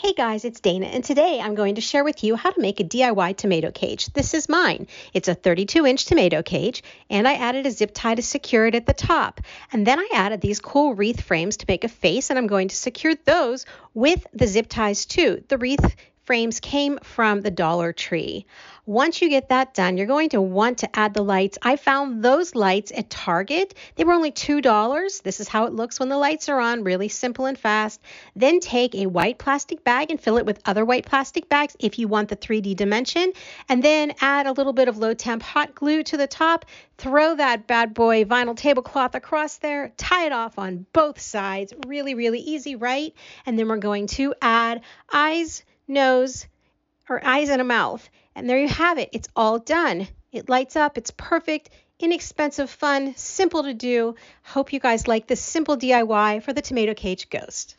Hey guys, it's Dana, and today I'm going to share with you how to make a DIY tomato cage. This is mine. It's a 32-inch tomato cage, and I added a zip tie to secure it at the top. And then I added these cool wreath frames to make a face, and I'm going to secure those with the zip ties too. The wreath frames came from the Dollar Tree. Once you get that done, you're going to want to add the lights. I found those lights at Target. They were only $2. This is how it looks when the lights are on, really simple and fast. Then take a white plastic bag and fill it with other white plastic bags if you want the 3D dimension. And then add a little bit of low temp hot glue to the top. Throw that bad boy vinyl tablecloth across there. Tie it off on both sides. Really, really easy, right? And then we're going to add eyes and a mouth. And there you have it. It's all done. It lights up. It's perfect, inexpensive, fun, simple to do. Hope you guys like this simple DIY for the tomato cage ghost.